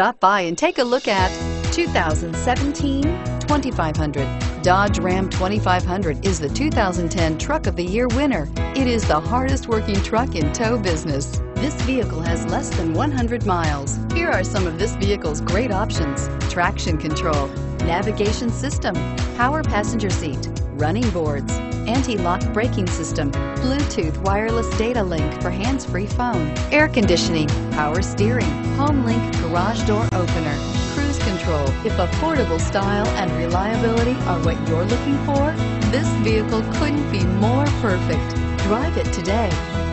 Stop by and take a look at 2017 2500. Dodge Ram 2500 is the 2010 Truck of the Year winner. It is the hardest working truck in tow business. This vehicle has less than 100 miles. Here are some of this vehicle's great options: traction control, navigation system, power passenger seat, running boards, anti-lock braking system, Bluetooth wireless data link for hands-free phone, air conditioning, power steering, home link garage door opener, cruise control. If affordable style and reliability are what you're looking for, this vehicle couldn't be more perfect. Drive it today.